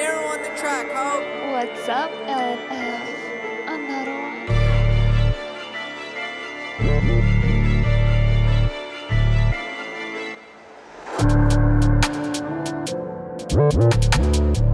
arrow on the track, ho! What's up, LNF? Another one.